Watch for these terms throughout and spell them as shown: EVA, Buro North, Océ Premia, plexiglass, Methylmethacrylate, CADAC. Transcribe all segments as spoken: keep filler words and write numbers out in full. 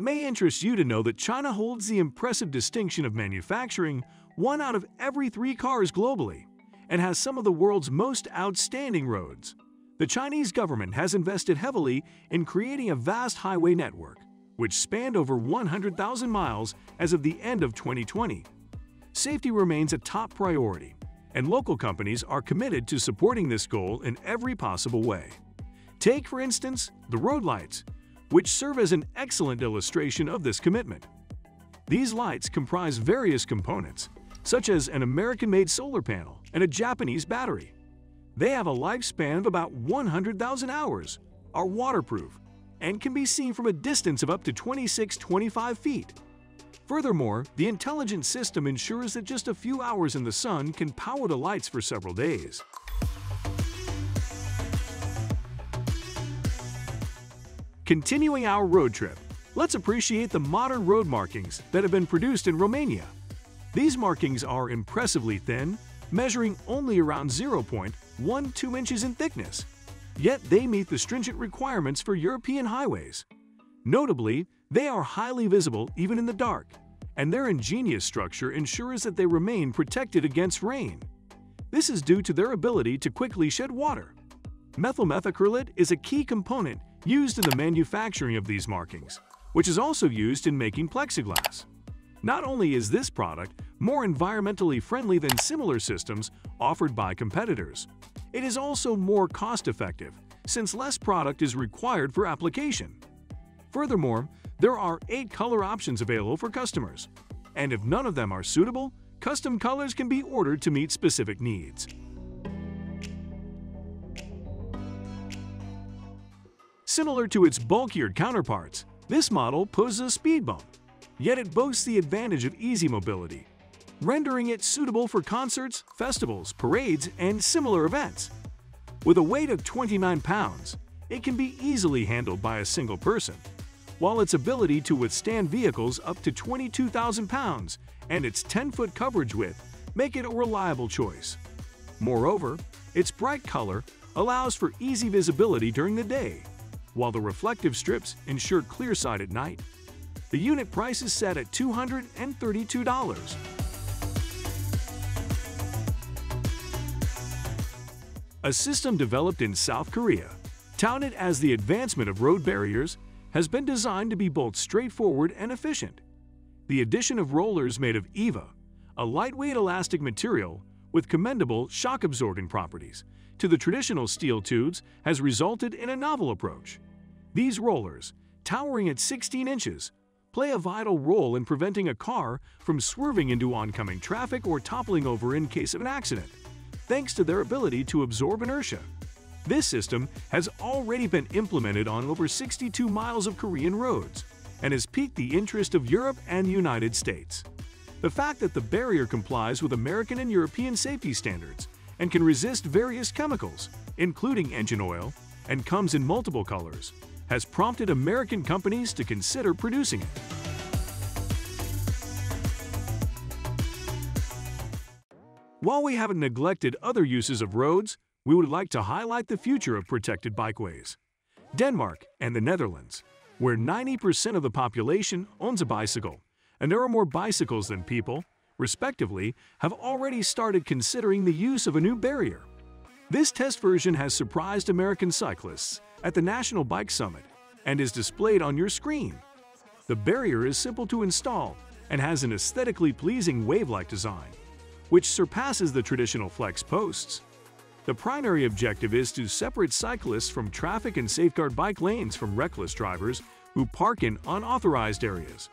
It may interest you to know that China holds the impressive distinction of manufacturing one out of every three cars globally and has some of the world's most outstanding roads. The Chinese government has invested heavily in creating a vast highway network, which spanned over one hundred thousand miles as of the end of twenty twenty. Safety remains a top priority, and local companies are committed to supporting this goal in every possible way. Take, for instance, the road lights, which serve as an excellent illustration of this commitment. These lights comprise various components, such as an American-made solar panel and a Japanese battery. They have a lifespan of about one hundred thousand hours, are waterproof, and can be seen from a distance of up to twenty-six to twenty-five feet. Furthermore, the intelligent system ensures that just a few hours in the sun can power the lights for several days. Continuing our road trip, let's appreciate the modern road markings that have been produced in Romania. These markings are impressively thin, measuring only around zero point one two inches in thickness, yet they meet the stringent requirements for European highways. Notably, they are highly visible even in the dark, and their ingenious structure ensures that they remain protected against rain. This is due to their ability to quickly shed water. Methylmethacrylate is a key component used in the manufacturing of these markings, which is also used in making plexiglass. Not only is this product more environmentally friendly than similar systems offered by competitors, it is also more cost-effective since less product is required for application. Furthermore, there are eight color options available for customers, and if none of them are suitable, custom colors can be ordered to meet specific needs. Similar to its bulkier counterparts, this model poses a speed bump, yet it boasts the advantage of easy mobility, rendering it suitable for concerts, festivals, parades, and similar events. With a weight of twenty-nine pounds, it can be easily handled by a single person, while its ability to withstand vehicles up to twenty-two thousand pounds and its ten-foot coverage width make it a reliable choice. Moreover, its bright color allows for easy visibility during the day, while the reflective strips ensure clear sight at night. The unit price is set at two hundred thirty-two dollars. A system developed in South Korea, touted as the advancement of road barriers, has been designed to be both straightforward and efficient. The addition of rollers made of EVA, a lightweight elastic material with commendable shock-absorbing properties, to the traditional steel tubes has resulted in a novel approach. These rollers, towering at sixteen inches, play a vital role in preventing a car from swerving into oncoming traffic or toppling over in case of an accident, thanks to their ability to absorb inertia. This system has already been implemented on over sixty-two miles of Korean roads and has piqued the interest of Europe and the United States. The fact that the barrier complies with American and European safety standards and can resist various chemicals, including engine oil, and comes in multiple colors, has prompted American companies to consider producing it. While we haven't neglected other uses of roads, we would like to highlight the future of protected bikeways. Denmark and the Netherlands, where ninety percent of the population owns a bicycle, and there are more bicycles than people, respectively, have already started considering the use of a new barrier. This test version has surprised American cyclists at the National Bike Summit and is displayed on your screen. The barrier is simple to install and has an aesthetically pleasing wave-like design, which surpasses the traditional flex posts. The primary objective is to separate cyclists from traffic and safeguard bike lanes from reckless drivers who park in unauthorized areas.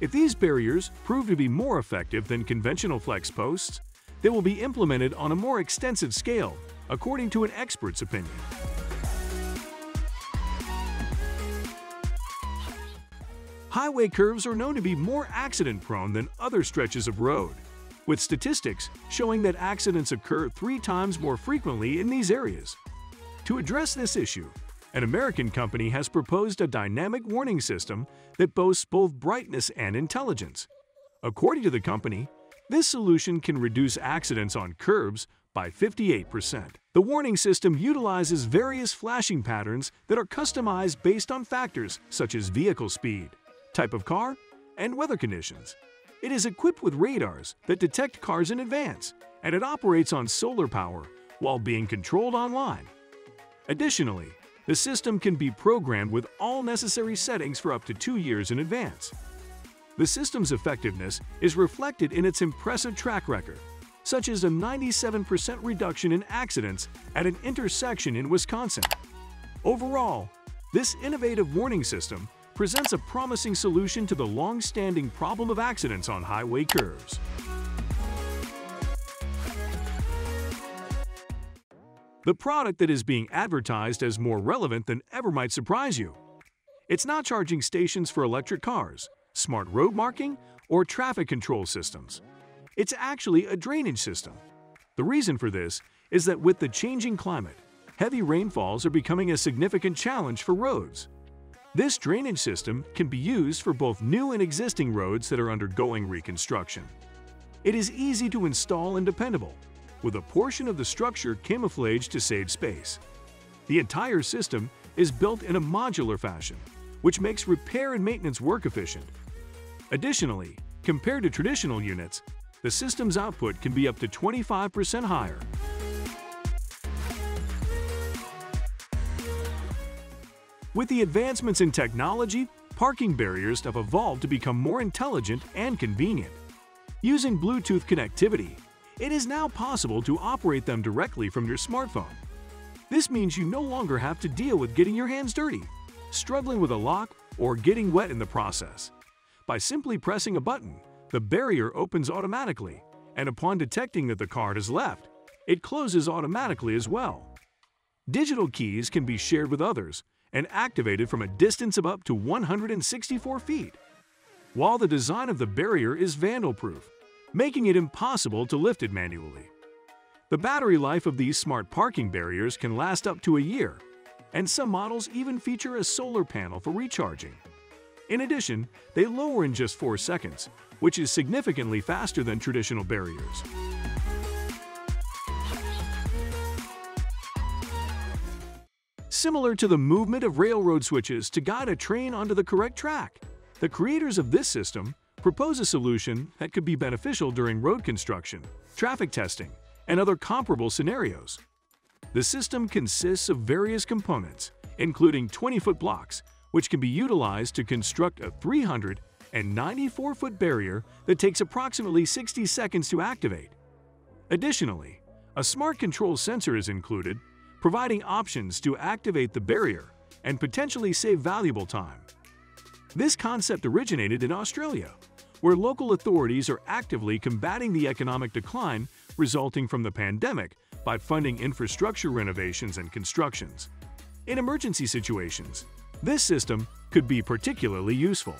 If these barriers prove to be more effective than conventional flex posts, they will be implemented on a more extensive scale, according to an expert's opinion. Highway curves are known to be more accident-prone than other stretches of road, with statistics showing that accidents occur three times more frequently in these areas. To address this issue, an American company has proposed a dynamic warning system that boasts both brightness and intelligence. According to the company, this solution can reduce accidents on curbs by fifty-eight percent. The warning system utilizes various flashing patterns that are customized based on factors such as vehicle speed, type of car, and weather conditions. It is equipped with radars that detect cars in advance, and it operates on solar power while being controlled online. Additionally, the system can be programmed with all necessary settings for up to two years in advance. The system's effectiveness is reflected in its impressive track record, such as a ninety-seven percent reduction in accidents at an intersection in Wisconsin. Overall, this innovative warning system presents a promising solution to the long-standing problem of accidents on highway curves. The product that is being advertised as more relevant than ever might surprise you. It's not charging stations for electric cars, smart road marking, or traffic control systems. It's actually a drainage system. The reason for this is that with the changing climate, heavy rainfalls are becoming a significant challenge for roads. This drainage system can be used for both new and existing roads that are undergoing reconstruction. It is easy to install and dependable, with a portion of the structure camouflaged to save space. The entire system is built in a modular fashion, which makes repair and maintenance work efficient. Additionally, compared to traditional units, the system's output can be up to twenty-five percent higher. With the advancements in technology, parking barriers have evolved to become more intelligent and convenient. Using Bluetooth connectivity, it is now possible to operate them directly from your smartphone. This means you no longer have to deal with getting your hands dirty, struggling with a lock, or getting wet in the process. By simply pressing a button, the barrier opens automatically, and upon detecting that the card has left, it closes automatically as well. Digital keys can be shared with others and activated from a distance of up to one hundred sixty-four feet, while the design of the barrier is vandal-proof, making it impossible to lift it manually. The battery life of these smart parking barriers can last up to a year, and some models even feature a solar panel for recharging. In addition, they lower in just four seconds, which is significantly faster than traditional barriers. Similar to the movement of railroad switches to guide a train onto the correct track, the creators of this system propose a solution that could be beneficial during road construction, traffic testing, and other comparable scenarios. The system consists of various components, including twenty-foot blocks, which can be utilized to construct a three hundred ninety-four foot barrier that takes approximately sixty seconds to activate. Additionally, a smart control sensor is included, providing options to activate the barrier and potentially save valuable time. This concept originated in Australia, where local authorities are actively combating the economic decline resulting from the pandemic by funding infrastructure renovations and constructions. In emergency situations, this system could be particularly useful.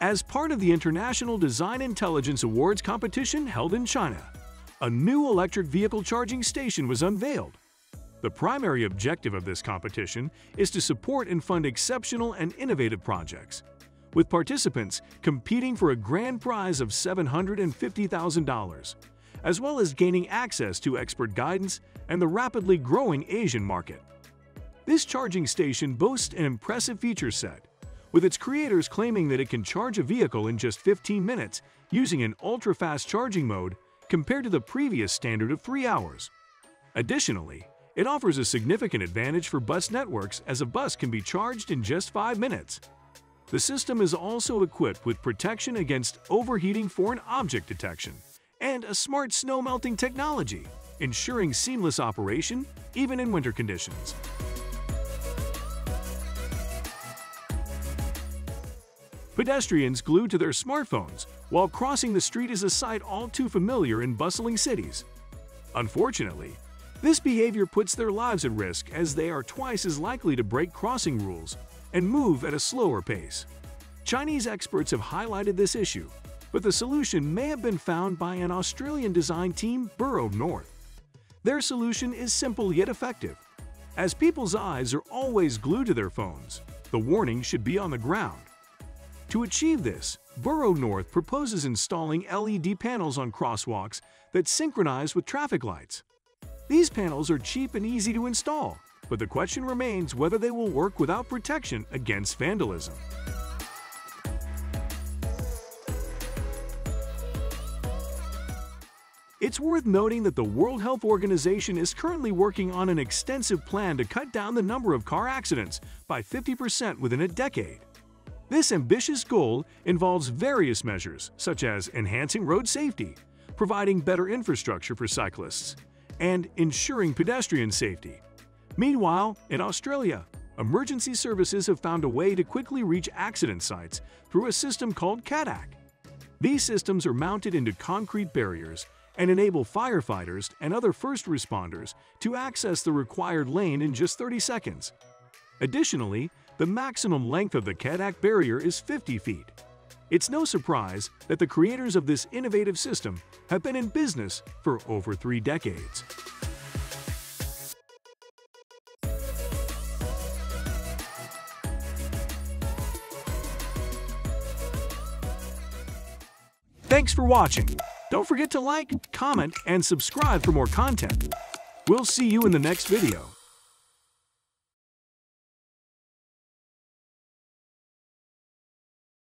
As part of the International Design Intelligence Awards competition held in China, a new electric vehicle charging station was unveiled. The primary objective of this competition is to support and fund exceptional and innovative projects, with participants competing for a grand prize of seven hundred fifty thousand dollars, as well as gaining access to expert guidance and the rapidly growing Asian market. This charging station boasts an impressive feature set, with its creators claiming that it can charge a vehicle in just fifteen minutes using an ultra-fast charging mode compared to the previous standard of three hours. Additionally, it offers a significant advantage for bus networks, as a bus can be charged in just five minutes. The system is also equipped with protection against overheating, foreign object detection, and a smart snow melting technology, ensuring seamless operation even in winter conditions. Pedestrians glued to their smartphones while crossing the street is a sight all too familiar in bustling cities. Unfortunately, this behavior puts their lives at risk, as they are twice as likely to break crossing rules and move at a slower pace. Chinese experts have highlighted this issue, but the solution may have been found by an Australian design team, Buro North. Their solution is simple yet effective. As people's eyes are always glued to their phones, the warning should be on the ground. To achieve this, Buro North proposes installing L E D panels on crosswalks that synchronize with traffic lights. These panels are cheap and easy to install, but the question remains whether they will work without protection against vandalism. It's worth noting that the World Health Organization is currently working on an extensive plan to cut down the number of car accidents by fifty percent within a decade. This ambitious goal involves various measures such as enhancing road safety, providing better infrastructure for cyclists, and ensuring pedestrian safety. Meanwhile, in Australia, emergency services have found a way to quickly reach accident sites through a system called CADAC. These systems are mounted into concrete barriers and enable firefighters and other first responders to access the required lane in just thirty seconds. Additionally, the maximum length of the CADAC barrier is fifty feet. It's no surprise that the creators of this innovative system have been in business for over three decades. Thanks for watching. Don't forget to like, comment, and subscribe for more content. We'll see you in the next video.